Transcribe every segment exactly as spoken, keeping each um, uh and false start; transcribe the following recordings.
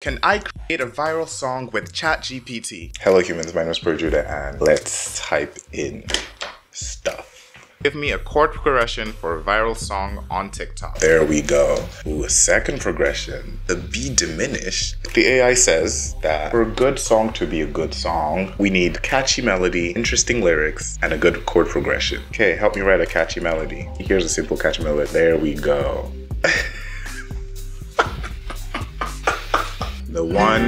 Can I create a viral song with ChatGPT? Hello humans, my name is Projudah and let's type in stuff. Give me a chord progression for a viral song on TikTok. There we go. Ooh, second progression, the B diminished. The A I says that for a good song to be a good song, we need catchy melody, interesting lyrics, and a good chord progression. Okay, help me write a catchy melody. Here's a simple catchy melody. There we go. The one,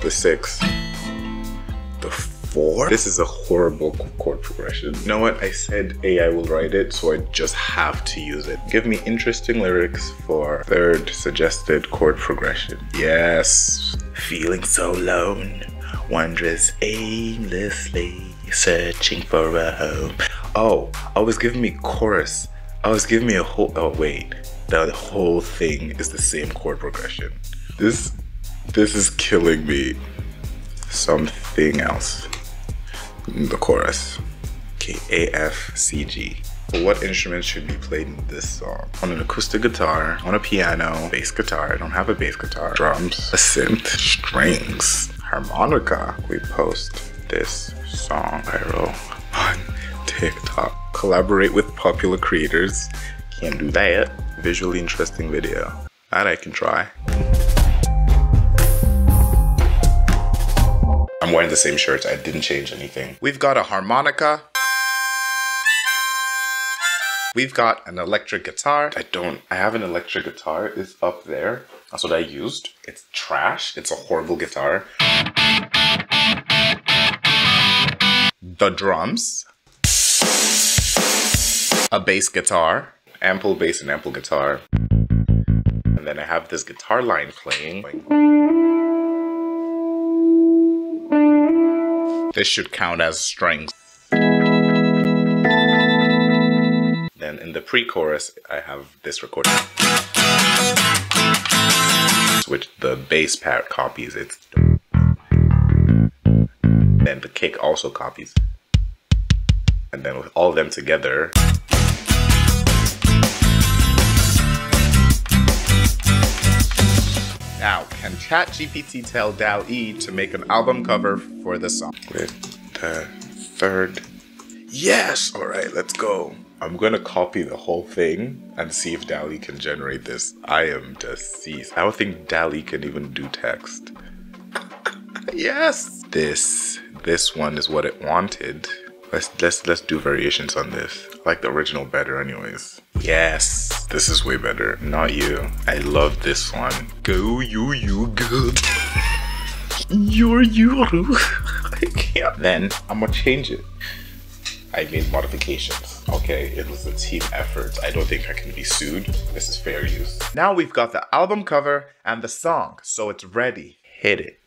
the six, the four. This is a horrible chord progression. You know what? I said A I will write it, so I just have to use it. Give me interesting lyrics for third suggested chord progression. Yes. Feeling so lone, wanders aimlessly, searching for a home. Oh, I was giving me chorus. I was giving me a whole, oh wait. The whole thing is the same chord progression. This, this is killing me. Something else. The chorus. Okay, A, F, C, G. What instruments should be played in this song? On an acoustic guitar, on a piano, bass guitar, I don't have a bass guitar, drums, a synth, strings, harmonica. We post this song viral on TikTok. Collaborate with popular creators. Can't do that. Visually interesting video. That I can try. I'm wearing the same shirt, I didn't change anything. We've got a harmonica. We've got an electric guitar. I don't, I have an electric guitar, it's up there. That's what I used. It's trash, it's a horrible guitar. The drums. A bass guitar, ample bass and ample guitar. And then I have this guitar line playing. This should count as strings. Then in the pre-chorus, I have this recording, which the bass part copies. It's then the kick also copies. And then with all of them together, now, can ChatGPT tell DALL-E to make an album cover for the song? With the third. Yes! Alright, let's go. I'm gonna copy the whole thing and see if DALL-E can generate this. I am deceased. I don't think DALL-E can even do text. Yes! This, this one is what it wanted. Let's, let's, let's do variations on this. I like the original better anyways. Yes, this is way better. Not you. I love this one. Go you you good. You're you. I can't. Then I'm gonna change it. I made modifications. Okay, it was a team effort. I don't think I can be sued. This is fair use. Now we've got the album cover and the song, so it's ready. Hit it.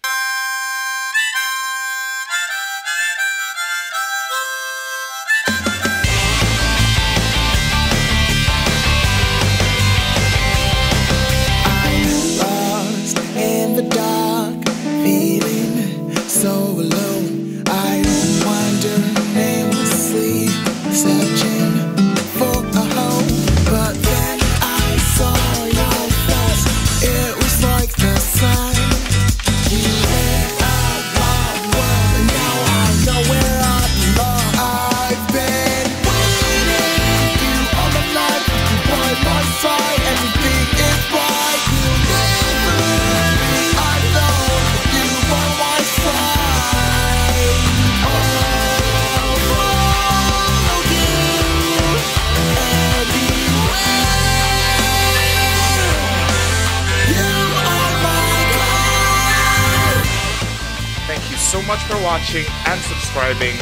Thank you so much for watching and subscribing.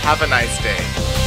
Have a nice day.